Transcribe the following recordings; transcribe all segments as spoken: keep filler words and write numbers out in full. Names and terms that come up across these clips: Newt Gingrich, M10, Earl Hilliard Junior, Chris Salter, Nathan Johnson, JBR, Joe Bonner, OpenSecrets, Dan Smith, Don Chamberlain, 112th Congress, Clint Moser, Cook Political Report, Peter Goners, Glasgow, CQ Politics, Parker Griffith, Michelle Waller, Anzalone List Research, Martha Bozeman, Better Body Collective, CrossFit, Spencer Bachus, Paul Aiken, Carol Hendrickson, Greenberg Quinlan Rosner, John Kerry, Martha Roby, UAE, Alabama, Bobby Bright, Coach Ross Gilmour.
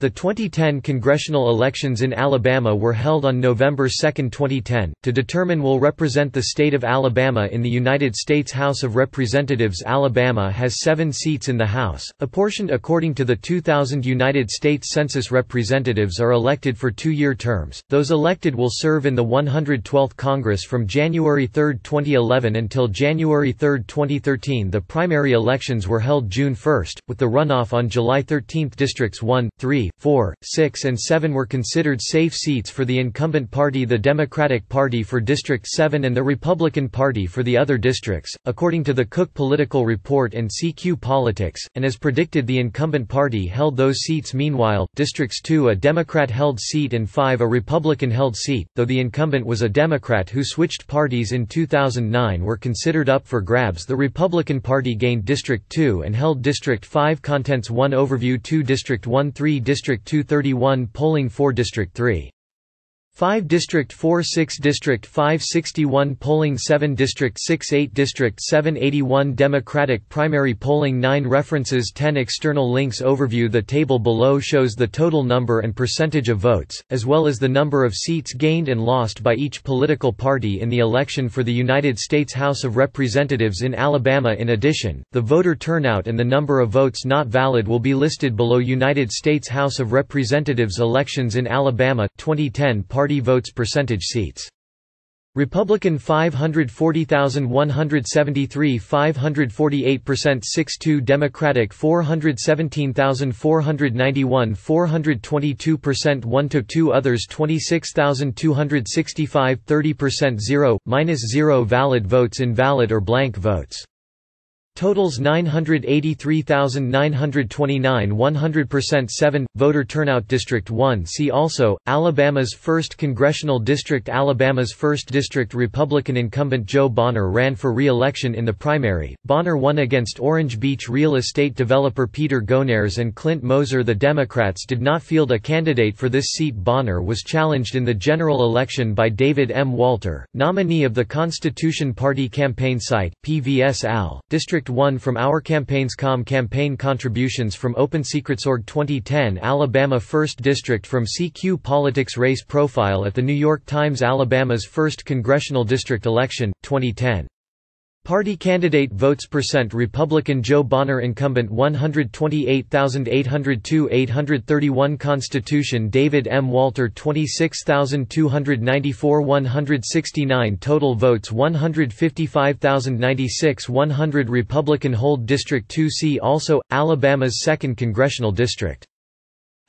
The twenty ten congressional elections in Alabama were held on November second, twenty ten, to determine who will represent the state of Alabama in the United States House of Representatives. Alabama has seven seats in the House, apportioned according to the two thousand United States Census. Representatives are elected for two-year terms. Those elected will serve in the one hundred twelfth Congress from January third, twenty eleven until January third, twenty thirteen. The primary elections were held June first, with the runoff on July thirteenth. Districts one, three, four, six and seven were considered safe seats for the incumbent party, the Democratic Party for District seven and the Republican Party for the other districts, according to the Cook Political Report and C Q Politics, and as predicted the incumbent party held those seats. Meanwhile, Districts two a Democrat-held seat and five a Republican-held seat, though the incumbent was a Democrat who switched parties in two thousand nine, were considered up for grabs. The Republican Party gained District two and held District five. Contents one Overview two District one three District two thirty-one polling four District three five District four six District five sixty-one polling seven District six eight District seven eighty-one Democratic primary polling nine References ten External links. Overview. The table below shows the total number and percentage of votes, as well as the number of seats gained and lost by each political party in the election for the United States House of Representatives in Alabama. In addition, the voter turnout and the number of votes not valid will be listed below. United States House of Representatives elections in Alabama, twenty ten Party votes percentage seats. Republican five hundred forty thousand one hundred seventy-three five hundred forty-eight percent sixty-two Democratic four hundred seventeen thousand four hundred ninety-one four hundred twenty-two percent one to two Others twenty-six thousand two hundred sixty-five thirty percent zero, minus zero Valid votes invalid or blank votes. Totals nine hundred eighty-three thousand nine hundred twenty-nine one hundred percent seven. Voter turnout District one See also, Alabama's first Congressional District. Alabama's first District Republican incumbent Joe Bonner ran for re-election in the primary. Bonner won against Orange Beach real estate developer Peter Goners and Clint Moser. The Democrats did not field a candidate for this seat. Bonner was challenged in the general election by David M. Walter, nominee of the Constitution Party. Campaign site, P V S A L, District one from Our Campaigns. Com Campaign contributions from OpenSecrets dot org twenty ten Alabama first District from C Q Politics. Race profile at The New York Times. Alabama's first Congressional District election, twenty ten. Party candidate votes percent Republican Joe Bonner incumbent one hundred twenty-eight thousand eight hundred two eight hundred thirty-one Constitution David M. Walter twenty-six thousand two hundred ninety-four one hundred sixty-nine Total votes one hundred fifty-five thousand ninety-six one hundred Republican hold District two See also, Alabama's second Congressional District.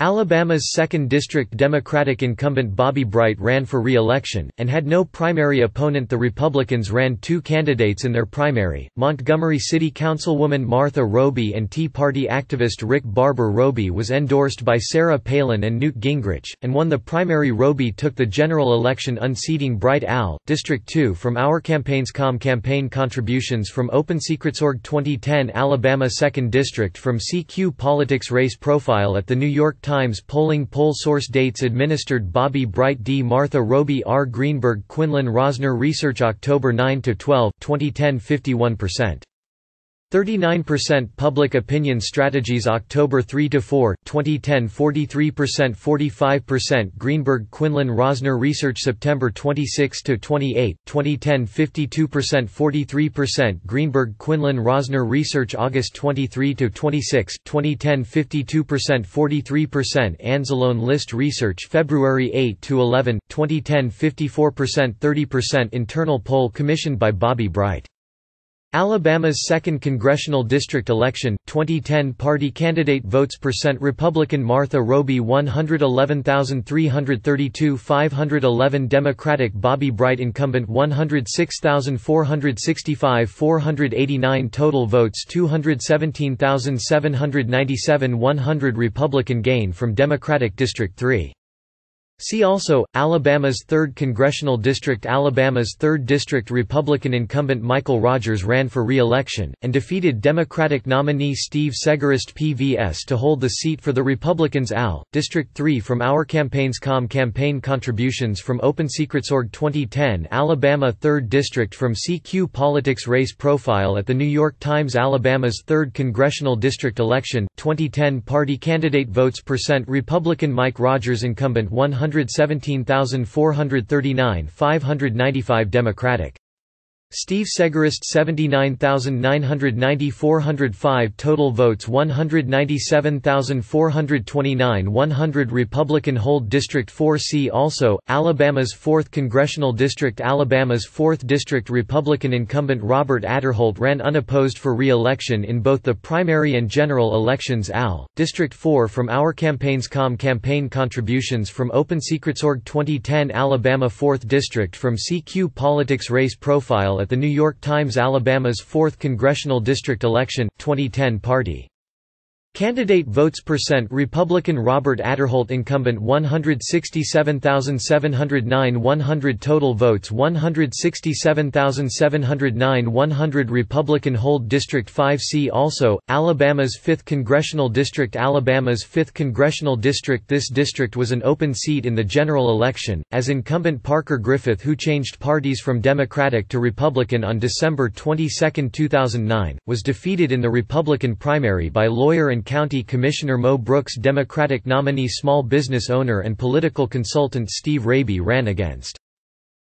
Alabama's second District Democratic incumbent Bobby Bright ran for re-election, and had no primary opponent. The Republicans ran two candidates in their primary, Montgomery City Councilwoman Martha Roby and Tea Party activist Rick Barber. Roby was endorsed by Sarah Palin and Newt Gingrich, and won the primary. Roby took the general election unseating Bright. Al, District two from Our Campaigns. Com Campaign contributions from OpenSecrets dot org twenty ten Alabama second District from C Q Politics. Race profile at The New York Times. Times polling poll source dates administered Bobby Bright D. Martha Roby R. Greenberg Quinlan Rosner Research October ninth to twelfth, twenty ten fifty-one percent thirty-nine percent Public opinion strategies October third to fourth, twenty ten forty-three percent forty-five percent Greenberg Quinlan Rosner Research September twenty-sixth to twenty-eighth, twenty ten fifty-two percent forty-three percent Greenberg Quinlan Rosner Research August twenty-third to twenty-sixth, twenty ten fifty-two percent forty-three percent Anzalone List Research February eighth to eleventh, twenty ten fifty-four percent thirty percent Internal poll commissioned by Bobby Bright. Alabama's second Congressional District election, twenty ten Party candidate votes percent Republican Martha Roby one hundred eleven thousand three hundred thirty-two five hundred eleven Democratic Bobby Bright incumbent one hundred six thousand four hundred sixty-five four hundred eighty-nine Total votes two hundred seventeen thousand seven hundred ninety-seven one hundred Republican gain from Democratic District three See also, Alabama's third Congressional District. Alabama's third District Republican incumbent Michael Rogers ran for re-election, and defeated Democratic nominee Steve Segarist P V S to hold the seat for the Republicans. A L. District three from Our Campaigns. Com Campaign contributions from OpenSecrets dot org. twenty ten Alabama third District from C Q Politics. Race profile at The New York Times. Alabama's third Congressional District election, twenty ten party candidate votes percent Republican Mike Rogers incumbent one hundred seventeen thousand four hundred thirty-nine five hundred ninety-five Democratic Steve Segarist seventy-nine thousand nine hundred ninety four hundred five total votes one hundred ninety-seven thousand four hundred twenty-nine one hundred Republican. Hold District four. See also, Alabama's fourth Congressional District. Alabama's fourth District Republican incumbent Robert Aderholt ran unopposed for re-election in both the primary and general elections. A L. District four from Our Campaigns. Com Campaign contributions from OpenSecrets dot org. twenty ten Alabama fourth District from C Q Politics. Race profile at The New York Times. Alabama's fourth Congressional District election, twenty ten party candidate votes percent Republican Robert Aderholt incumbent one hundred sixty-seven thousand seven hundred nine one hundred total votes one hundred sixty-seven thousand seven hundred nine one hundred Republican. Hold District five. See also, Alabama's fifth Congressional District. Alabama's fifth Congressional District. This district was an open seat in the general election, as incumbent Parker Griffith, who changed parties from Democratic to Republican on December twenty-second two thousand nine, was defeated in the Republican primary by lawyer and County Commissioner Mo Brooks. Democratic nominee small business owner and political consultant Steve Raby ran against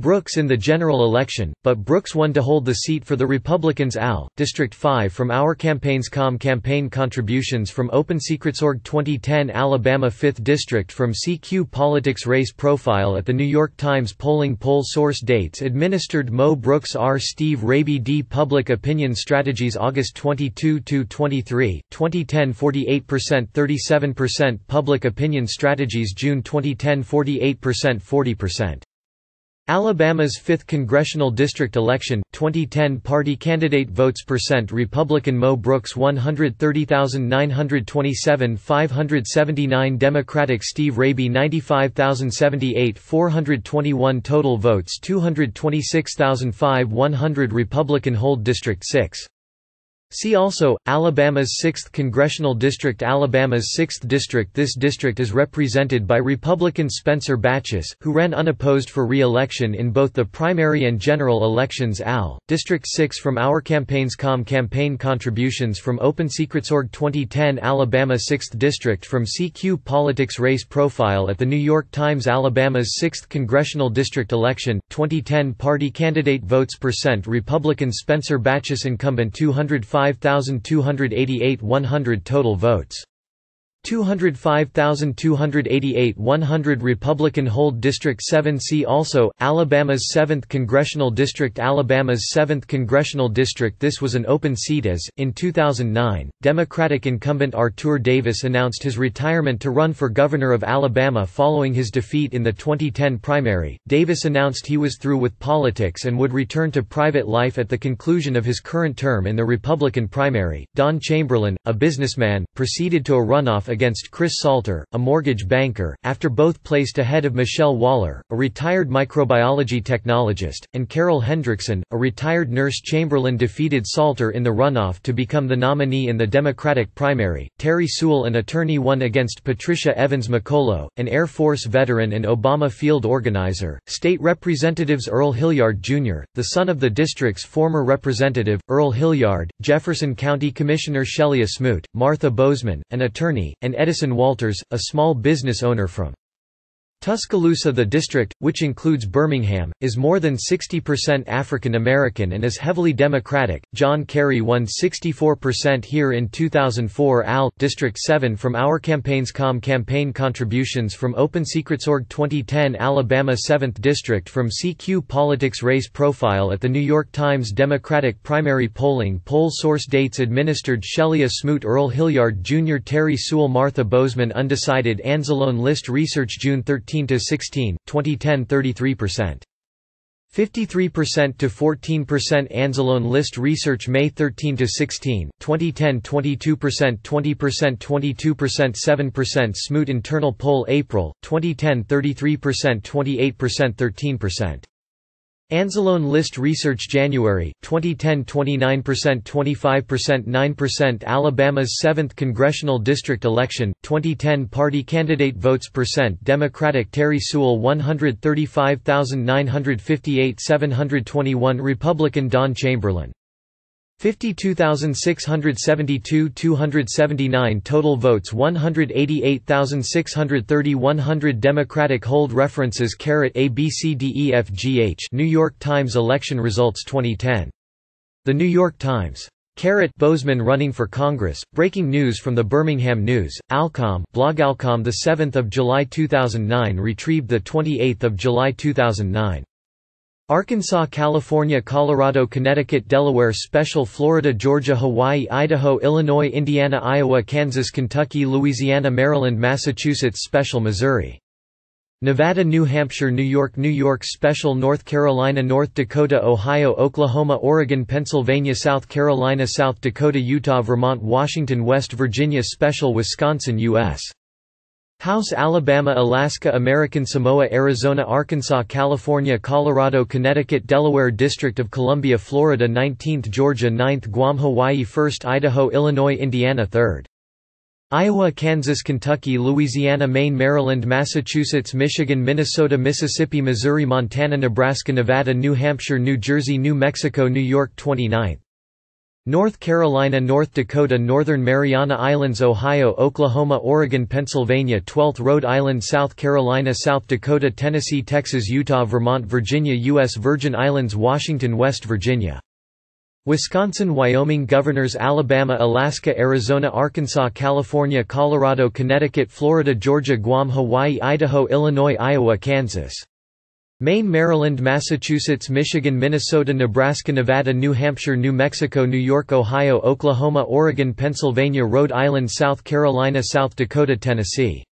Brooks in the general election, but Brooks won to hold the seat for the Republicans. A L. District five from Our Campaigns. Com Campaign contributions from OpenSecrets dot org. twenty ten Alabama fifth District from C Q Politics. Race profile at The New York Times. Polling poll source dates administered Mo Brooks R. Steve Raby D. Public opinion strategies August twenty-second to twenty-third, twenty ten forty-eight percent thirty-seven percent Public opinion strategies June twenty ten forty-eight percent forty percent Alabama's fifth Congressional District election, twenty ten party candidate votes percent Republican Mo Brooks one hundred thirty thousand nine hundred twenty-seven five hundred seventy-nine Democratic Steve Raby ninety-five thousand seventy-eight four hundred twenty-one total votes two hundred twenty-six thousand five one hundred Republican. Hold District six. See also, Alabama's sixth Congressional District. Alabama's sixth District. This district is represented by Republican Spencer Bachus, who ran unopposed for re-election in both the primary and general elections. A L. District six from Our Campaigns. Com Campaign contributions from OpenSecrets dot org. twenty ten Alabama sixth District from C Q Politics. Race profile at The New York Times. Alabama's sixth Congressional District election, twenty ten party candidate votes percent Republican Spencer Bachus incumbent two hundred five thousand two hundred eighty-eight one hundred total votes two hundred five thousand two hundred eighty-eight one hundred Republican. Hold District seven. See also, Alabama's seventh Congressional District. Alabama's seventh Congressional District. This was an open seat as, in two thousand nine, Democratic incumbent Arthur Davis announced his retirement to run for governor of Alabama following his defeat in the twenty ten primary. Davis announced he was through with politics and would return to private life at the conclusion of his current term in the Republican primary. Don Chamberlain, a businessman, proceeded to a runoff against Chris Salter, a mortgage banker, after both placed ahead of Michelle Waller, a retired microbiology technologist, and Carol Hendrickson, a retired nurse. Chamberlain defeated Salter in the runoff to become the nominee in the Democratic primary. Terry Sewell, an attorney, won against Patricia Evans McColo, an Air Force veteran and Obama field organizer. State Representatives Earl Hilliard Junior, the son of the district's former representative, Earl Hilliard, Jefferson County Commissioner Shelia Smoot, Martha Bozeman, an attorney, and Edison Walters, a small business owner from Tuscaloosa. The district, which includes Birmingham, is more than sixty percent African American and is heavily Democratic. John Kerry won sixty-four percent here in two thousand four. A L. District seven from Our Campaigns. Com Campaign contributions from OpenSecrets dot org. twenty ten Alabama seventh District from C Q Politics. Race profile at The New York Times. Democratic primary polling poll source dates administered Shelia Smoot, Earl Hilliard Junior, Terry Sewell, Martha Bozeman. Undecided Anzalone list research June thirteenth to sixteenth, twenty ten thirty-three percent. fifty-three percent to fourteen percent Anzalone List Research May thirteenth to sixteenth, twenty ten twenty-two percent twenty percent twenty-two percent seven percent Smoot Internal Poll April, twenty ten thirty-three percent twenty-eight percent thirteen percent Anzalone List Research January, twenty ten twenty-nine percent twenty-five percent nine percent Alabama's seventh Congressional District Election, twenty ten Party Candidate Votes Percent Democratic Terry Sewell one hundred thirty-five thousand nine hundred fifty-eight seven hundred twenty-one Republican Don Chamberlain fifty-two thousand six hundred seventy-two two hundred seventy-nine total votes one hundred eighty-eight thousand six hundred thirty one hundred Democratic hold references carat A B C D E F G H New York Times election results twenty ten The New York Times Carat Bozeman running for Congress breaking news from the Birmingham News Alcom blog Alcom the seventh of July two thousand nine retrieved the twenty-eighth of July two thousand nine Arkansas, California, Colorado, Connecticut, Delaware, Special, Florida, Georgia, Hawaii, Idaho, Illinois, Indiana, Iowa, Kansas, Kentucky, Louisiana, Maryland, Massachusetts, Special, Missouri, Nevada, New Hampshire, New York, New York, Special, North Carolina, North Dakota, Ohio, Oklahoma, Oregon, Pennsylvania, South Carolina, South Dakota, Utah, Vermont, Washington, West Virginia, Special, Wisconsin, U S House Alabama Alaska American Samoa Arizona Arkansas California Colorado Connecticut Delaware District of Columbia Florida nineteenth Georgia ninth Guam Hawaii first Idaho Illinois Indiana third Iowa Kansas Kentucky Louisiana Maine Maryland Massachusetts Michigan Minnesota Mississippi Missouri Montana Nebraska Nevada New Hampshire New Jersey New Mexico New York twenty-ninth North Carolina, North Dakota, Northern Mariana Islands, Ohio, Oklahoma, Oregon, Pennsylvania, twelfth Rhode Island, South Carolina, South Dakota, Tennessee, Texas, Utah, Vermont, Virginia, U S Virgin Islands, Washington, West Virginia. Wisconsin, Wyoming, Governors, Alabama, Alaska, Arizona, Arkansas, California, Colorado, Connecticut, Florida, Georgia, Guam, Hawaii, Idaho, Illinois, Iowa, Kansas. Maine, Maryland, Massachusetts, Michigan, Minnesota, Nebraska, Nevada, New Hampshire, New Mexico, New York, Ohio, Oklahoma, Oregon, Pennsylvania, Rhode Island, South Carolina, South Dakota, Tennessee.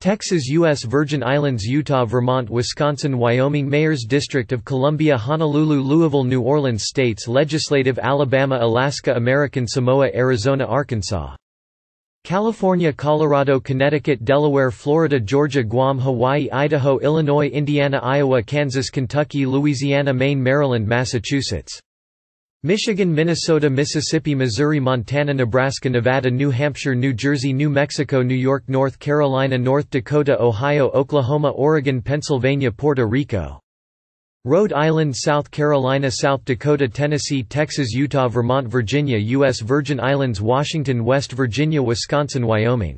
Texas, U S Virgin Islands, Utah, Vermont, Wisconsin, Wyoming, Mayors, District of Columbia, Honolulu, Louisville, New Orleans, States Legislative, Alabama, Alaska, American Samoa, Arizona, Arkansas. California, Colorado, Connecticut, Delaware, Florida, Georgia, Guam, Hawaii, Idaho, Illinois, Indiana, Iowa, Kansas, Kentucky, Louisiana, Maine, Maryland, Massachusetts. Michigan, Minnesota, Mississippi, Missouri, Montana, Nebraska, Nevada, New Hampshire, New Jersey, New Mexico, New York, North Carolina, North Dakota, Ohio, Oklahoma, Oregon, Pennsylvania, Puerto Rico. Rhode Island, South Carolina, South Dakota, Tennessee, Texas, Utah, Vermont, Virginia, U S Virgin Islands, Washington, West Virginia, Wisconsin, Wyoming.